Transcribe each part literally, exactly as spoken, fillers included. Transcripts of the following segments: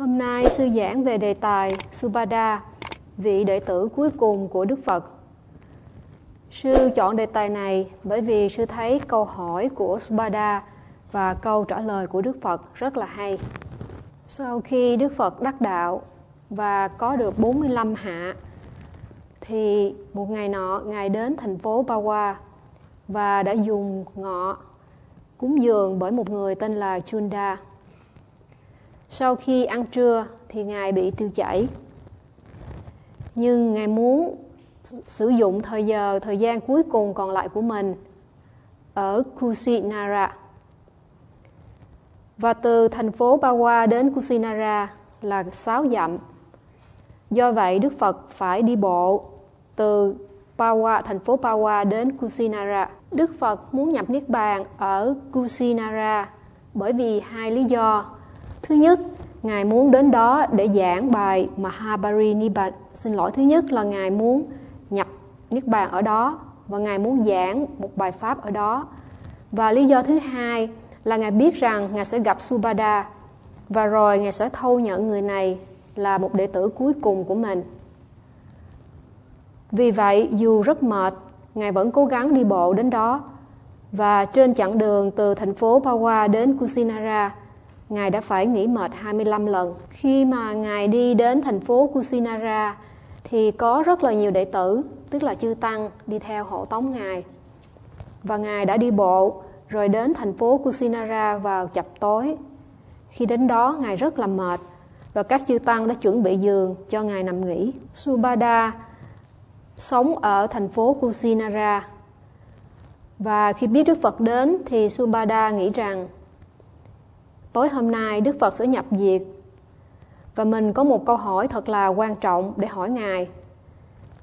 Hôm nay sư giảng về đề tài Subhadda, vị đệ tử cuối cùng của Đức Phật. Sư chọn đề tài này bởi vì sư thấy câu hỏi của Subhadda và câu trả lời của Đức Phật rất là hay. Sau khi Đức Phật đắc đạo và có được bốn mươi lăm hạ, thì một ngày nọ Ngài đến thành phố Pāvā và đã dùng ngọ cúng dường bởi một người tên là Chunda. Sau khi ăn trưa thì Ngài bị tiêu chảy. Nhưng Ngài muốn sử dụng thời giờ, thời gian cuối cùng còn lại của mình ở Kusinara. Và từ thành phố Pāvā đến Kusinara là sáu dặm. Do vậy Đức Phật phải đi bộ từ Pāvā, thành phố Pāvā đến Kusinara. Đức Phật muốn nhập Niết Bàn ở Kusinara bởi vì hai lý do. Thứ nhất, Ngài muốn đến đó để giảng bài Mahaparinibbana. Xin lỗi, thứ nhất là Ngài muốn nhập Niết Bàn ở đó và Ngài muốn giảng một bài pháp ở đó. Và lý do thứ hai là Ngài biết rằng Ngài sẽ gặp Subhadda và rồi Ngài sẽ thâu nhận người này là một đệ tử cuối cùng của mình. Vì vậy, dù rất mệt, Ngài vẫn cố gắng đi bộ đến đó. Và trên chặng đường từ thành phố Pāvā đến Kusinara, Ngài đã phải nghỉ mệt hai mươi lăm lần. Khi mà Ngài đi đến thành phố Kusinara thì có rất là nhiều đệ tử, tức là chư tăng, đi theo hộ tống Ngài. Và Ngài đã đi bộ rồi đến thành phố Kusinara vào chập tối. Khi đến đó Ngài rất là mệt và các chư tăng đã chuẩn bị giường cho Ngài nằm nghỉ. Subhadda sống ở thành phố Kusinara và khi biết Đức Phật đến thì Subhadda nghĩ rằng tối hôm nay Đức Phật sẽ nhập diệt và mình có một câu hỏi thật là quan trọng để hỏi Ngài.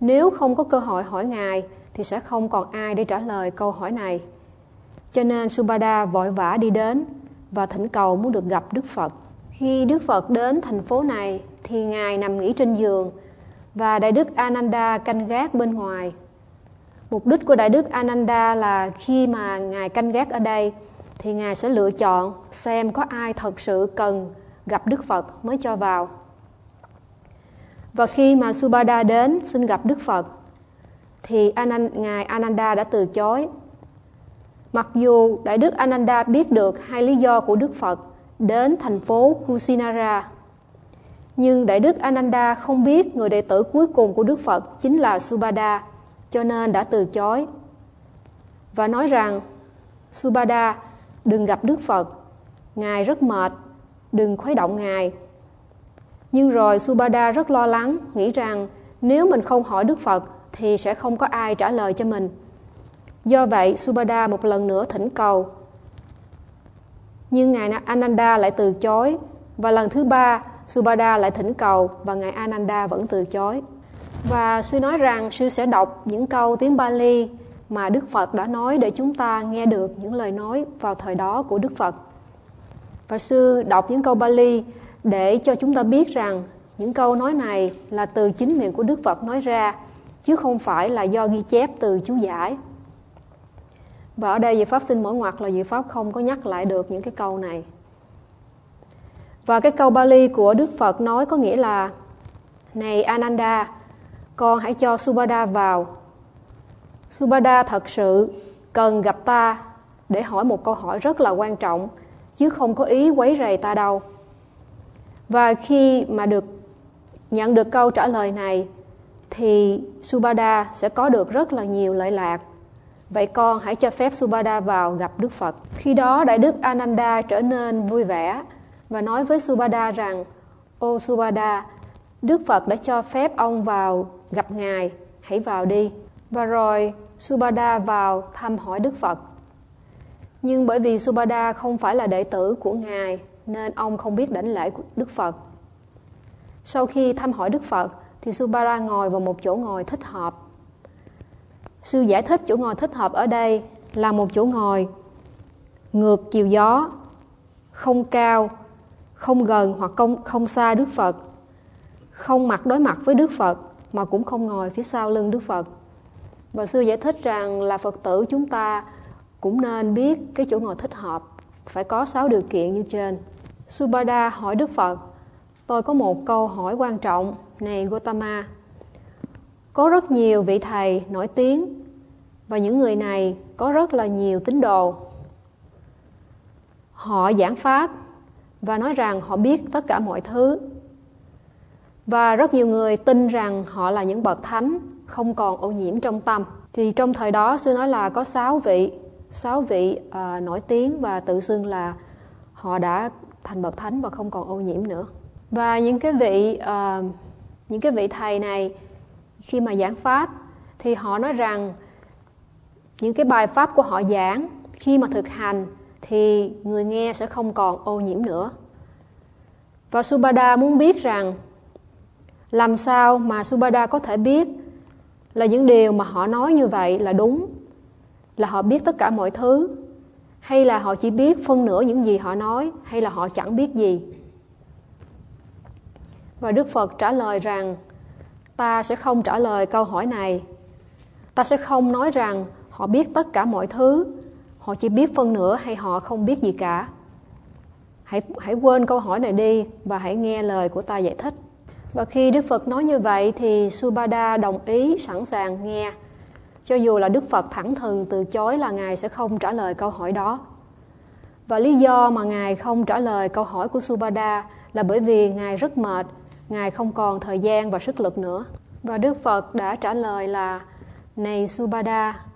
Nếu không có cơ hội hỏi Ngài thì sẽ không còn ai để trả lời câu hỏi này. Cho nên Subhadda vội vã đi đến và thỉnh cầu muốn được gặp Đức Phật. Khi Đức Phật đến thành phố này thì Ngài nằm nghỉ trên giường và Đại đức Ananda canh gác bên ngoài. Mục đích của Đại đức Ananda là khi mà Ngài canh gác ở đây thì Ngài sẽ lựa chọn xem có ai thật sự cần gặp Đức Phật mới cho vào. Và khi mà Subhadda đến xin gặp Đức Phật thì Ngài Ananda đã từ chối. Mặc dù Đại đức Ananda biết được hai lý do của Đức Phật đến thành phố Kusinara, nhưng Đại đức Ananda không biết người đệ tử cuối cùng của Đức Phật chính là Subhadda, cho nên đã từ chối và nói rằng Subhadda đừng gặp Đức Phật, Ngài rất mệt, đừng khuấy động Ngài. Nhưng rồi Subhadda rất lo lắng, nghĩ rằng nếu mình không hỏi Đức Phật thì sẽ không có ai trả lời cho mình. Do vậy Subhadda một lần nữa thỉnh cầu, nhưng Ngài Ananda lại từ chối. Và lần thứ ba Subhadda lại thỉnh cầu và Ngài Ananda vẫn từ chối. Và sư nói rằng sư sẽ đọc những câu tiếng Pali mà Đức Phật đã nói để chúng ta nghe được những lời nói vào thời đó của Đức Phật. Và sư đọc những câu Pali để cho chúng ta biết rằng những câu nói này là từ chính miệng của Đức Phật nói ra, chứ không phải là do ghi chép từ chú giải. Và ở đây Diệu Pháp xin mở ngoặt là Diệu Pháp không có nhắc lại được những cái câu này. Và cái câu Pali của Đức Phật nói có nghĩa là: Này Ananda, con hãy cho Subhadda vào. Subhadda thật sự cần gặp ta để hỏi một câu hỏi rất là quan trọng, chứ không có ý quấy rầy ta đâu. Và khi mà được nhận được câu trả lời này thì Subhadda sẽ có được rất là nhiều lợi lạc. Vậy con hãy cho phép Subhadda vào gặp Đức Phật. Khi đó Đại đức Ananda trở nên vui vẻ và nói với Subhadda rằng: Ô Subhadda, Đức Phật đã cho phép ông vào gặp Ngài, hãy vào đi. Và rồi Subhadda vào thăm hỏi Đức Phật. Nhưng bởi vì Subhadda không phải là đệ tử của Ngài nên ông không biết đảnh lễ của Đức Phật. Sau khi thăm hỏi Đức Phật thì Subhadda ngồi vào một chỗ ngồi thích hợp. Sư giải thích chỗ ngồi thích hợp ở đây là một chỗ ngồi ngược chiều gió, không cao, không gần hoặc không, không xa Đức Phật, không mặt đối mặt với Đức Phật mà cũng không ngồi phía sau lưng Đức Phật. Và sư giải thích rằng là Phật tử chúng ta cũng nên biết cái chỗ ngồi thích hợp phải có sáu điều kiện như trên. Subhadda hỏi Đức Phật: Tôi có một câu hỏi quan trọng, này Gotama. Có rất nhiều vị thầy nổi tiếng và những người này có rất là nhiều tín đồ. Họ giảng pháp và nói rằng họ biết tất cả mọi thứ. Và rất nhiều người tin rằng họ là những bậc thánh, không còn ô nhiễm trong tâm. Thì trong thời đó, sư nói là có sáu vị, sáu vị uh, nổi tiếng và tự xưng là họ đã thành bậc thánh và không còn ô nhiễm nữa. Và những cái vị, uh, những cái vị thầy này khi mà giảng pháp thì họ nói rằng những cái bài pháp của họ giảng khi mà thực hành thì người nghe sẽ không còn ô nhiễm nữa. Và Subhadda muốn biết rằng làm sao mà Subhadda có thể biết là những điều mà họ nói như vậy là đúng, là họ biết tất cả mọi thứ, hay là họ chỉ biết phân nửa những gì họ nói, hay là họ chẳng biết gì. Và Đức Phật trả lời rằng ta sẽ không trả lời câu hỏi này. Ta sẽ không nói rằng họ biết tất cả mọi thứ, họ chỉ biết phân nửa hay họ không biết gì cả. Hãy, hãy quên câu hỏi này đi và hãy nghe lời của ta giải thích. Và khi Đức Phật nói như vậy thì Subhadda đồng ý sẵn sàng nghe, cho dù là Đức Phật thẳng thừng từ chối là Ngài sẽ không trả lời câu hỏi đó. Và lý do mà Ngài không trả lời câu hỏi của Subhadda là bởi vì Ngài rất mệt, Ngài không còn thời gian và sức lực nữa. Và Đức Phật đã trả lời là: Này Subhadda,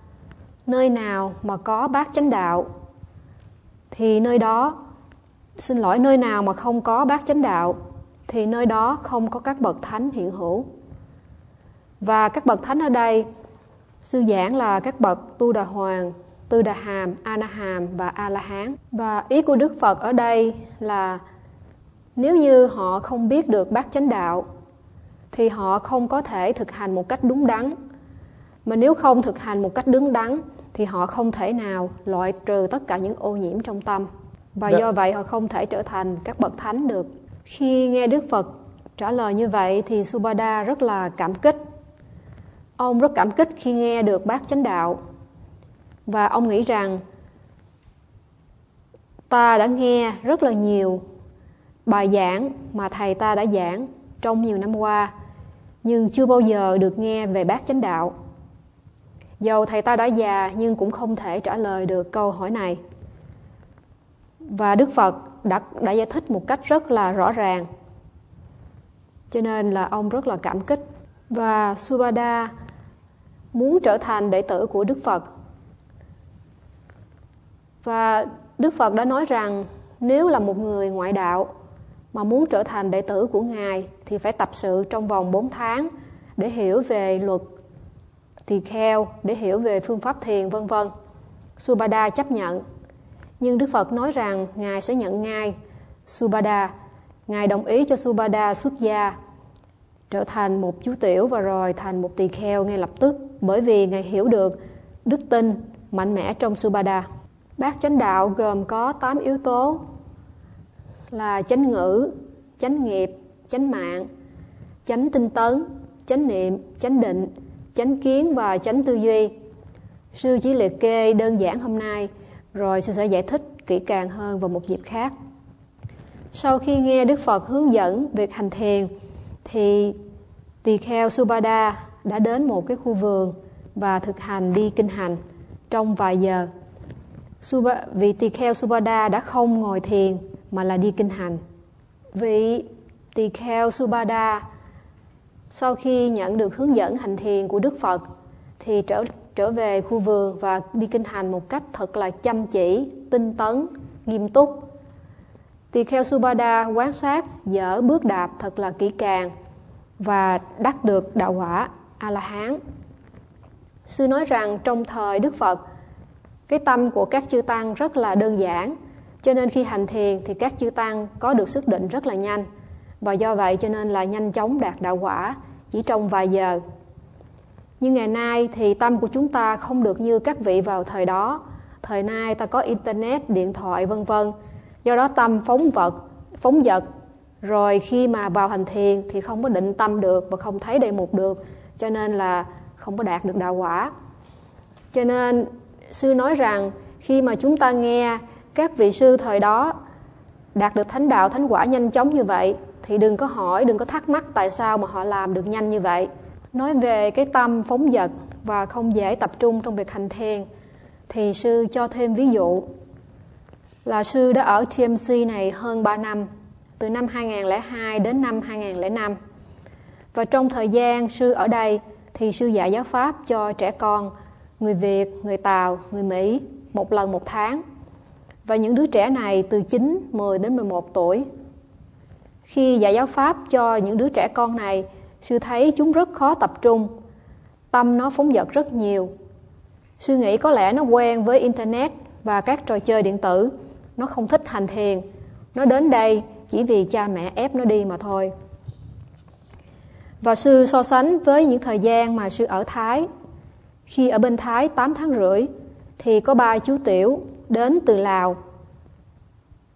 nơi nào mà có bát chánh đạo thì nơi đó, xin lỗi, nơi nào mà không có bát chánh đạo thì nơi đó không có các bậc thánh hiện hữu. Và các bậc thánh ở đây, sư giảng là các bậc Tu Đà Hoàng, Tư Đà Hàm, A-na-hàm và A-la-hán. Và ý của Đức Phật ở đây là nếu như họ không biết được bát chánh đạo thì họ không có thể thực hành một cách đúng đắn. Mà nếu không thực hành một cách đúng đắn thì họ không thể nào loại trừ tất cả những ô nhiễm trong tâm. Và do vậy họ không thể trở thành các bậc thánh được. Khi nghe Đức Phật trả lời như vậy thì Subhadda rất là cảm kích. Ông rất cảm kích khi nghe được bát chánh đạo. Và ông nghĩ rằng ta đã nghe rất là nhiều bài giảng mà thầy ta đã giảng trong nhiều năm qua, nhưng chưa bao giờ được nghe về bát chánh đạo. Dầu thầy ta đã già nhưng cũng không thể trả lời được câu hỏi này. Và Đức Phật đã, đã giải thích một cách rất là rõ ràng. Cho nên là ông rất là cảm kích. Và Subhadda muốn trở thành đệ tử của Đức Phật. Và Đức Phật đã nói rằng nếu là một người ngoại đạo mà muốn trở thành đệ tử của Ngài thì phải tập sự trong vòng bốn tháng để hiểu về luật tỳ kheo, để hiểu về phương pháp thiền, vân vân. Subhadda chấp nhận. Nhưng Đức Phật nói rằng Ngài sẽ nhận ngay Subhadda. Ngài đồng ý cho Subhadda xuất gia, trở thành một chú tiểu và rồi thành một tỳ kheo ngay lập tức, bởi vì Ngài hiểu được đức tin mạnh mẽ trong Subhadda. Bát chánh đạo gồm có tám yếu tố là chánh ngữ, chánh nghiệp, chánh mạng, chánh tinh tấn, chánh niệm, chánh định, chánh kiến và chánh tư duy. Sư chỉ liệt kê đơn giản hôm nay, rồi sư sẽ giải thích kỹ càng hơn vào một dịp khác. Sau khi nghe Đức Phật hướng dẫn việc hành thiền thì tỳ kheo Subhadda đã đến một cái khu vườn và thực hành đi kinh hành trong vài giờ. Subha, vị tỳ kheo Subhadda đã không ngồi thiền mà là đi kinh hành. Vị tỳ kheo Subhadda sau khi nhận được hướng dẫn hành thiền của Đức Phật thì trở, trở về khu vườn và đi kinh hành một cách thật là chăm chỉ, tinh tấn, nghiêm túc. Tỳ kheo Subhadda quan sát dở bước đạp thật là kỹ càng và đắc được đạo quả A-la-hán. Sư nói rằng trong thời Đức Phật, cái tâm của các chư tăng rất là đơn giản, cho nên khi hành thiền thì các chư tăng có được sức định rất là nhanh. Và do vậy cho nên là nhanh chóng đạt đạo quả chỉ trong vài giờ. Nhưng ngày nay thì tâm của chúng ta không được như các vị vào thời đó. Thời nay ta có internet, điện thoại, vân vân. Do đó tâm phóng vật, phóng dật. Rồi khi mà vào hành thiền thì không có định tâm được và không thấy đề mục được. Cho nên là không có đạt được đạo quả. Cho nên sư nói rằng khi mà chúng ta nghe các vị sư thời đó đạt được thánh đạo, thánh quả nhanh chóng như vậy thì đừng có hỏi, đừng có thắc mắc tại sao mà họ làm được nhanh như vậy. Nói về cái tâm phóng dật và không dễ tập trung trong việc hành thiền, thì sư cho thêm ví dụ là sư đã ở tê em xê này hơn ba năm, từ năm hai nghìn không trăm lẻ hai đến năm hai nghìn không trăm lẻ năm. Và trong thời gian sư ở đây thì sư dạy giáo pháp cho trẻ con, người Việt, người Tàu, người Mỹ một lần một tháng. Và những đứa trẻ này từ chín, mười đến mười một tuổi. Khi dạy giáo pháp cho những đứa trẻ con này, sư thấy chúng rất khó tập trung, tâm nó phóng dật rất nhiều. Sư nghĩ có lẽ nó quen với Internet và các trò chơi điện tử, nó không thích hành thiền. Nó đến đây chỉ vì cha mẹ ép nó đi mà thôi. Và sư so sánh với những thời gian mà sư ở Thái. Khi ở bên Thái tám tháng rưỡi, thì có ba chú tiểu đến từ Lào.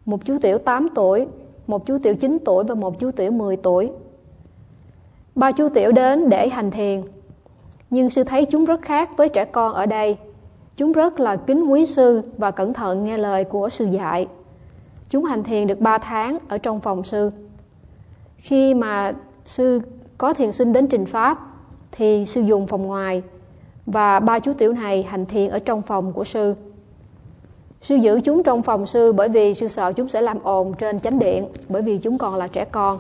Một chú tiểu tám tuổi, một chú tiểu chín tuổi và một chú tiểu mười tuổi. Ba chú tiểu đến để hành thiền. Nhưng sư thấy chúng rất khác với trẻ con ở đây. Chúng rất là kính quý sư và cẩn thận nghe lời của sư dạy. Chúng hành thiền được ba tháng ở trong phòng sư. Khi mà sư có thiền sinh đến trình pháp thì sư dùng phòng ngoài, và ba chú tiểu này hành thiền ở trong phòng của sư. Sư giữ chúng trong phòng sư bởi vì sư sợ chúng sẽ làm ồn trên chánh điện, bởi vì chúng còn là trẻ con.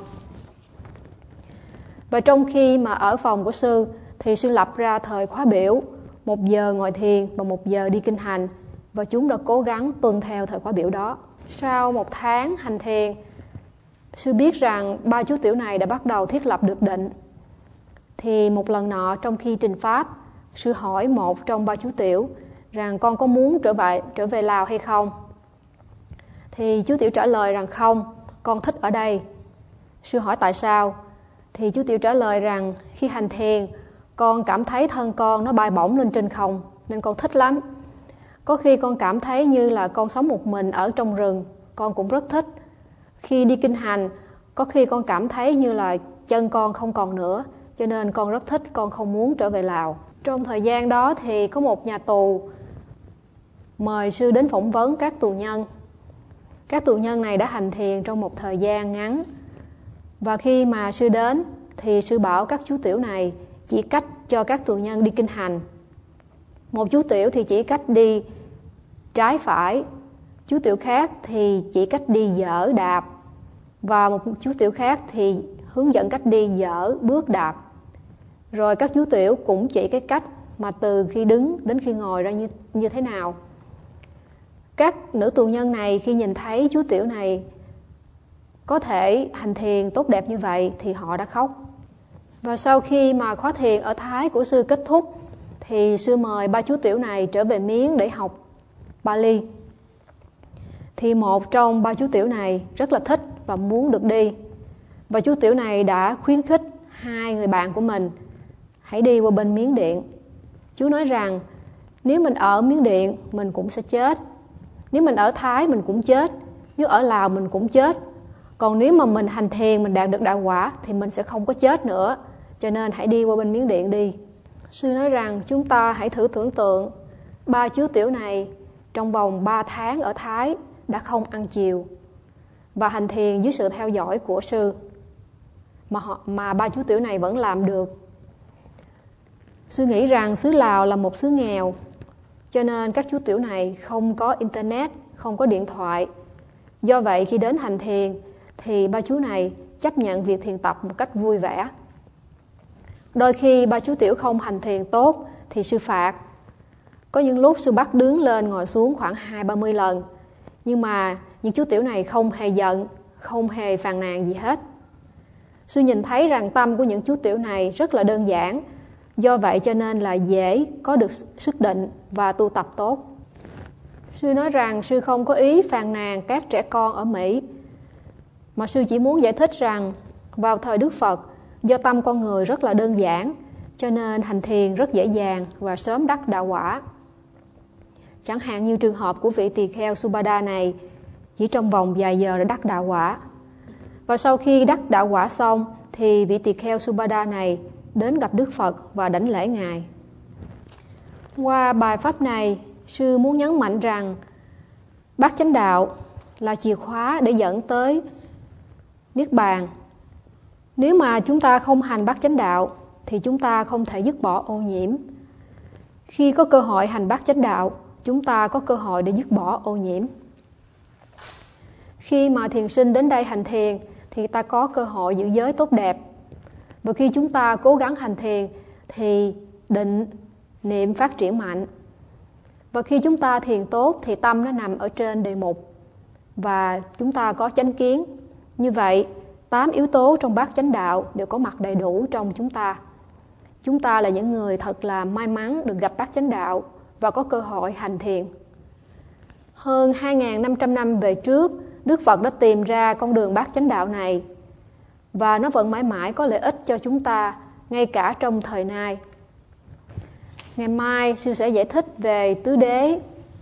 Và trong khi mà ở phòng của sư thì sư lập ra thời khóa biểu, một giờ ngồi thiền và một giờ đi kinh hành, và chúng đã cố gắng tuân theo thời khóa biểu đó. Sau một tháng hành thiền, sư biết rằng ba chú tiểu này đã bắt đầu thiết lập được định. Thì một lần nọ trong khi trình pháp, sư hỏi một trong ba chú tiểu rằng con có muốn trở về, trở về Lào hay không? Thì chú tiểu trả lời rằng không, con thích ở đây. Sư hỏi tại sao? Thì chú tiểu trả lời rằng khi hành thiền, con cảm thấy thân con nó bay bổng lên trên không, nên con thích lắm. Có khi con cảm thấy như là con sống một mình ở trong rừng, con cũng rất thích. Khi đi kinh hành, có khi con cảm thấy như là chân con không còn nữa, cho nên con rất thích, con không muốn trở về Lào. Trong thời gian đó thì có một nhà tù mời sư đến phỏng vấn các tù nhân. Các tù nhân này đã hành thiền trong một thời gian ngắn. Và khi mà sư đến thì sư bảo các chú tiểu này chỉ cách cho các tù nhân đi kinh hành. Một chú tiểu thì chỉ cách đi trái phải, chú tiểu khác thì chỉ cách đi dở đạp, và một chú tiểu khác thì hướng dẫn cách đi dở bước đạp. Rồi các chú tiểu cũng chỉ cái cách mà từ khi đứng đến khi ngồi ra như, như thế nào. Các nữ tù nhân này khi nhìn thấy chú tiểu này có thể hành thiền tốt đẹp như vậy thì họ đã khóc. Và sau khi mà khóa thiền ở Thái của sư kết thúc, thì sư mời ba chú tiểu này trở về Miến để học Pali. Thì một trong ba chú tiểu này rất là thích và muốn được đi. Và chú tiểu này đã khuyến khích hai người bạn của mình hãy đi qua bên Miến Điện. Chú nói rằng nếu mình ở Miến Điện mình cũng sẽ chết, nếu mình ở Thái mình cũng chết, nếu ở Lào mình cũng chết. Còn nếu mà mình hành thiền, mình đạt được đạo quả thì mình sẽ không có chết nữa. Cho nên hãy đi qua bên Miến Điện đi. Sư nói rằng chúng ta hãy thử tưởng tượng ba chú tiểu này trong vòng ba tháng ở Thái đã không ăn chiều và hành thiền dưới sự theo dõi của sư, mà họ, mà ba chú tiểu này vẫn làm được. Sư nghĩ rằng xứ Lào là một xứ nghèo, cho nên các chú tiểu này không có Internet, không có điện thoại. Do vậy khi đến hành thiền thì ba chú này chấp nhận việc thiền tập một cách vui vẻ. Đôi khi ba chú tiểu không hành thiền tốt thì sư phạt. Có những lúc sư bắt đứng lên ngồi xuống khoảng hai ba mươi lần. Nhưng mà những chú tiểu này không hề giận, không hề phàn nàn gì hết. Sư nhìn thấy rằng tâm của những chú tiểu này rất là đơn giản. Do vậy cho nên là dễ có được sức định và tu tập tốt. Sư nói rằng sư không có ý phàn nàn các trẻ con ở Mỹ, mà sư chỉ muốn giải thích rằng vào thời Đức Phật, do tâm con người rất là đơn giản, cho nên hành thiền rất dễ dàng và sớm đắc đạo quả. Chẳng hạn như trường hợp của vị tỳ kheo Subhadda này, chỉ trong vòng vài giờ đã đắc đạo quả. Và sau khi đắc đạo quả xong, thì vị tỳ kheo Subhadda này đến gặp Đức Phật và đảnh lễ Ngài. Qua bài pháp này, sư muốn nhấn mạnh rằng bát chánh đạo là chìa khóa để dẫn tới Niết Bàn, Nếu mà chúng ta không hành bát chánh đạo thì chúng ta không thể dứt bỏ ô nhiễm. Khi có cơ hội hành bát chánh đạo, chúng ta có cơ hội để dứt bỏ ô nhiễm. Khi mà thiền sinh đến đây hành thiền thì ta có cơ hội giữ giới tốt đẹp. Và khi chúng ta cố gắng hành thiền thì định, niệm phát triển mạnh. Và khi chúng ta thiền tốt thì tâm nó nằm ở trên đề mục và chúng ta có chánh kiến. Như vậy, tám yếu tố trong bát chánh đạo đều có mặt đầy đủ trong chúng ta. Chúng ta là những người thật là may mắn được gặp bát chánh đạo và có cơ hội hành thiền. Hơn hai nghìn năm trăm năm về trước, Đức Phật đã tìm ra con đường bát chánh đạo này và nó vẫn mãi mãi có lợi ích cho chúng ta ngay cả trong thời nay. Ngày mai sư sẽ giải thích về tứ đế,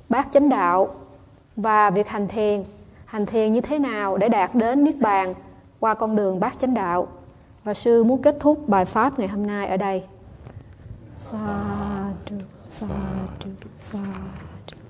bát chánh đạo và việc hành thiền, hành thiền như thế nào để đạt đến niết bàn qua con đường bát chánh đạo. Và sư muốn kết thúc bài pháp ngày hôm nay ở đây. Sa-du, sa-du, sa-du.